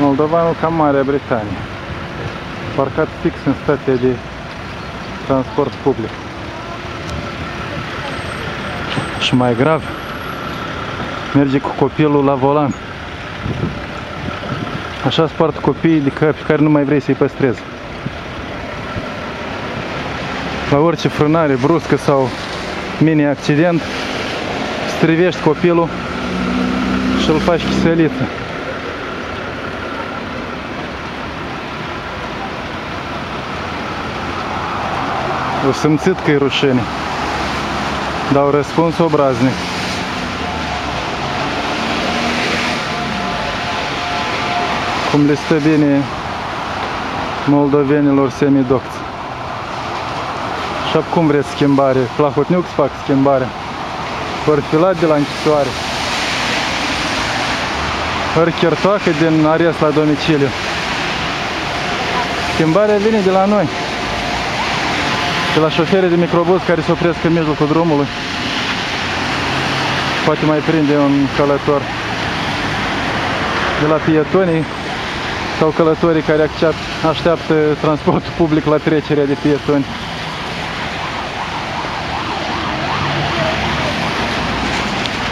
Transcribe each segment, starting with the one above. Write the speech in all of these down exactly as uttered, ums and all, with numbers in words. moldovanul ca Marea Britanie, parcat fix în stația de transport public. Și mai grav, merge cu copilul la volan. Așa spart copiii de cap pe care nu mai vrei să-i păstrezi. La orice frânare bruscă sau mini-accident, strivești copilul și îl faci chiseliță. O simțit că-i rușine. Dau răspuns obraznic. Cum le stă bine moldovenilor semidocți. Și acum vreți schimbare? Plahotniuc să fac schimbare. Vor fi luat de la închisoare. Ori chertoacă din arest la domiciliu. Schimbarea vine de la noi. De la șoferii de microbuz care se opresc în mijlocul drumului. Poate mai prinde un călător. De la pietonii sau călătorii care așteaptă transportul public la trecerea de pietoni.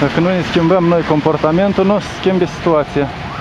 Dacă nu ne schimbăm noi comportamentul, nu se schimbe situația.